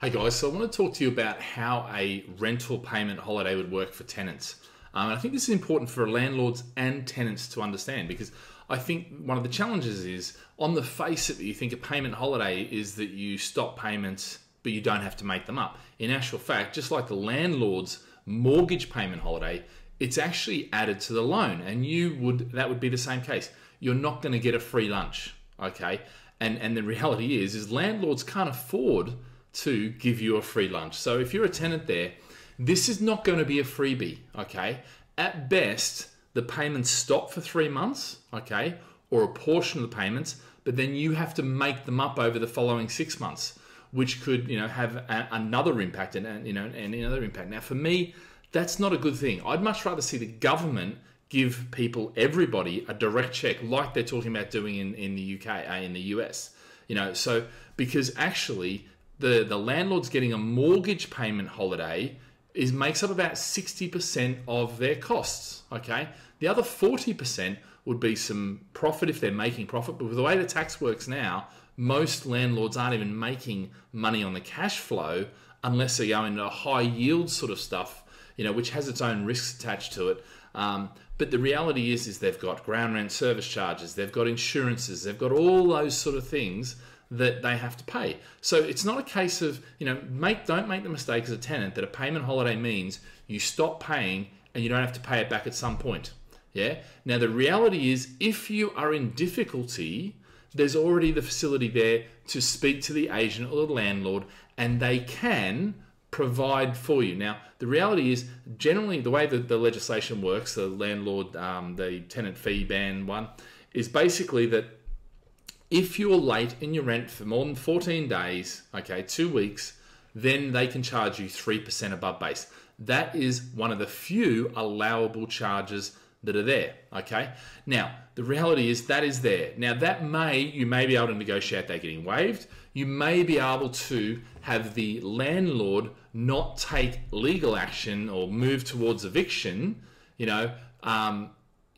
Hey guys, so I want to talk to you about how a rental payment holiday would work for tenants. I think this is important for landlords and tenants to understand, because I think one of the challenges is, on the face of it, you think a payment holiday is that you stop payments, but you don't have to make them up. In actual fact, just like the landlord's mortgage payment holiday, it's actually added to the loan, and that would be the same case. You're not going to get a free lunch, okay? And the reality is landlords can't afford to give you a free lunch. So if you're a tenant there, this is not going to be a freebie, okay? At best, the payments stop for 3 months, okay, or a portion of the payments, but then you have to make them up over the following 6 months, which could, have another impact and another impact. Now, for me, that's not a good thing. I'd much rather see the government give everybody a direct check, like they're talking about doing in the UK, in the US, so because actually, the landlord's getting a mortgage payment holiday makes up about 60% of their costs, okay? The other 40% would be some profit if they're making profit, but with the way the tax works now, most landlords aren't even making money on the cash flow unless they go into high yield sort of stuff, which has its own risks attached to it. But the reality is they've got ground rent, service charges, they've got insurances, they've got all those sort of things that they have to pay. So it's not a case of, don't make the mistake as a tenant that a payment holiday means you stop paying and you don't have to pay it back at some point. Yeah. Now, the reality is, if you are in difficulty, there's already the facility there to speak to the agent or the landlord, and they can provide for you. Now, the reality is, generally the way that the legislation works, the landlord, the tenant fee ban one, is basically that if you're late in your rent for more than 14 days, okay, 2 weeks, then they can charge you 3% above base. That is one of the few allowable charges that are there, okay? Now, the reality is that is there. Now, you may be able to negotiate that getting waived. You may be able to have the landlord not take legal action or move towards eviction,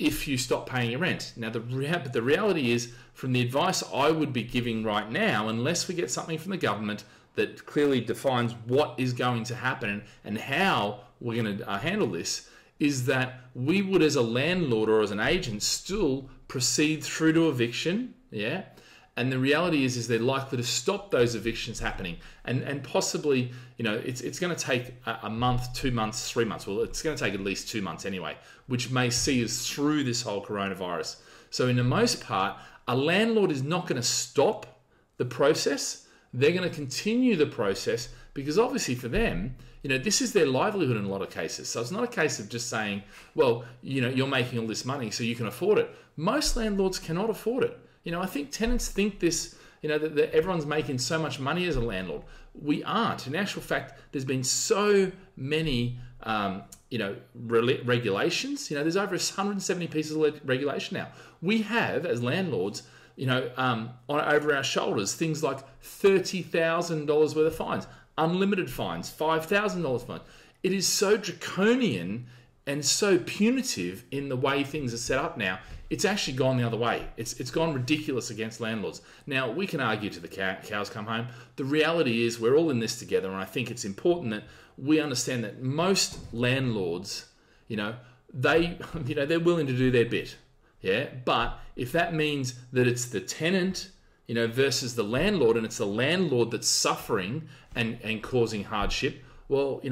if you stop paying your rent. Now, the reality is, from the advice I would be giving right now, unless we get something from the government that clearly defines what is going to happen and how we're going to handle this, is that we would, as a landlord or as an agent, still proceed through to eviction, yeah? And the reality is they're likely to stop those evictions happening. And possibly, it's going to take a month, 2 months, 3 months. Well, it's going to take at least 2 months anyway, which may see us through this whole coronavirus. So in the most part, a landlord is not going to stop the process. They're going to continue the process, because obviously for them, this is their livelihood in a lot of cases. So it's not a case of just saying, well, you're making all this money so you can afford it. Most landlords cannot afford it. I think tenants think this, that everyone's making so much money as a landlord. We aren't. In actual fact, there's been so many, regulations. There's over 170 pieces of regulation now. We have, as landlords, over our shoulders, things like $30,000 worth of fines, unlimited fines, $5,000 fines. It is so draconian and so punitive in the way things are set up now. It's actually gone the other way. It's gone ridiculous against landlords. Now, we can argue to the cows come home. The reality is we're all in this together, and I think it's important that we understand that most landlords, they're willing to do their bit, yeah? But if that means that it's the tenant, versus the landlord, and it's the landlord that's suffering and causing hardship, well,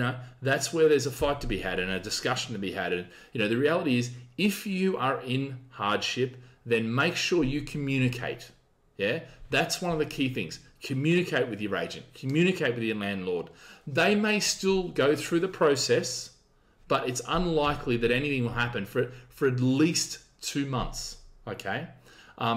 that's where there's a fight to be had and a discussion to be had. And, the reality is, if you are in hardship, then make sure you communicate. Yeah, that's one of the key things. Communicate with your agent, communicate with your landlord. They may still go through the process, but it's unlikely that anything will happen for at least 2 months. Okay,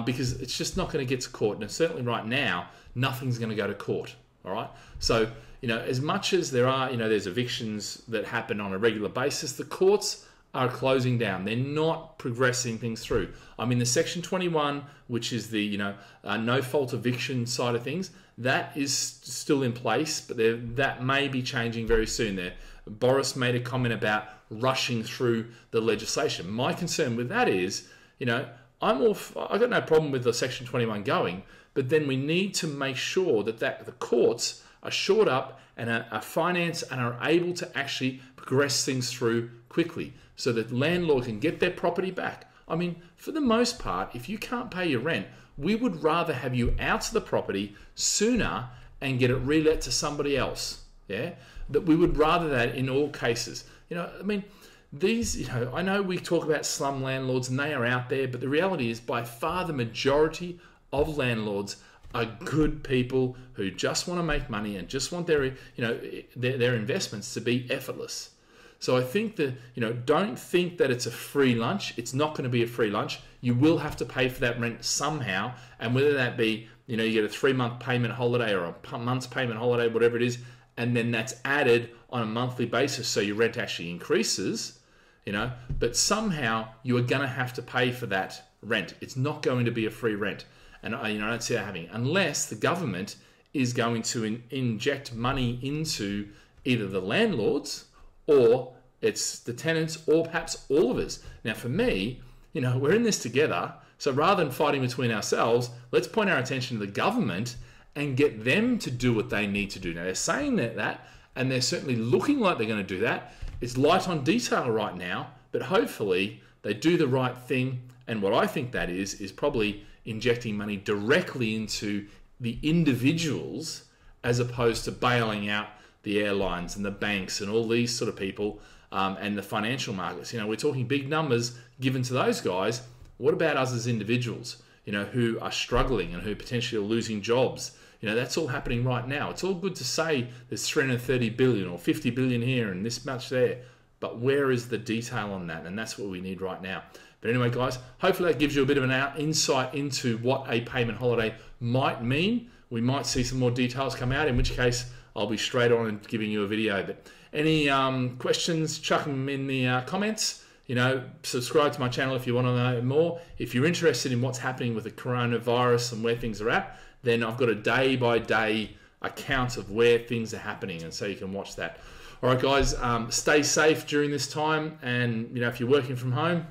because it's just not going to get to court. And certainly right now, nothing's going to go to court. All right. So, as much as there are, there's evictions that happen on a regular basis, the courts are closing down. They're not progressing things through. I mean, the Section 21, which is the, no-fault eviction side of things, that is still in place, but that may be changing very soon there. Boris made a comment about rushing through the legislation. My concern with that is, I've got no problem with the Section 21 going, but then we need to make sure that the courts are shored up and are financed and are able to actually progress things through quickly so that landlords can get their property back. I mean, for the most part, if you can't pay your rent, we would rather have you out of the property sooner and get it relet to somebody else. Yeah, that we would rather that in all cases. You know, I mean, these, you know, I know we talk about slum landlords and they are out there, but the reality is by far the majority of landlords are good people who just want to make money and just want their, you know, their investments to be effortless. So I think that, you know, don't think that it's a free lunch. It's not going to be a free lunch. You will have to pay for that rent somehow. And whether that be, you know, you get a 3-month payment holiday or a month's payment holiday, whatever it is, and then that's added on a monthly basis. So your rent actually increases, you know, but somehow you are going to have to pay for that rent. It's not going to be a free rent. And you know, I don't see that happening unless the government is going to inject money into either the landlords or it's the tenants or perhaps all of us. Now, for me, you know, we're in this together. So rather than fighting between ourselves, let's point our attention to the government and get them to do what they need to do. Now, they're saying that, and they're certainly looking like they're going to do that. It's light on detail right now, but hopefully they do the right thing. And what I think that is probably injecting money directly into the individuals as opposed to bailing out the airlines and the banks and all these sort of people and the financial markets. You know, we're talking big numbers given to those guys. What about us as individuals, you know, who are struggling and who potentially are losing jobs? You know, that's all happening right now. It's all good to say there's 330 billion or 50 billion here and this much there, but where is the detail on that? And that's what we need right now. But anyway, guys, hopefully that gives you a bit of an insight into what a payment holiday might mean. We might see some more details come out, in which case I'll be straight on and giving you a video. But any questions, chuck them in the comments. You know, subscribe to my channel if you want to know more. If you're interested in what's happening with the coronavirus and where things are at, then I've got a day-by-day account of where things are happening, and so you can watch that. All right, guys, stay safe during this time, and, you know, if you're working from home,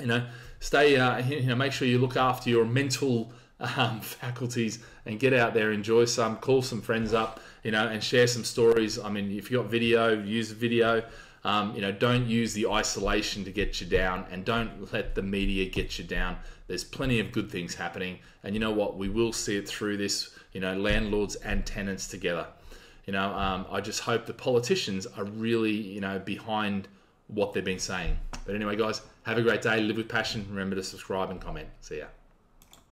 you know, stay, you know, make sure you look after your mental faculties and get out there, enjoy some, call some friends up, you know, and share some stories. I mean, if you've got video, use video. You know, don't use the isolation to get you down, and don't let the media get you down. There's plenty of good things happening, and you know what? We will see it through this, you know, landlords and tenants together. You know, I just hope the politicians are really, you know, behind what they've been saying. But anyway, guys, have a great day. Live with passion. Remember to subscribe and comment. See ya.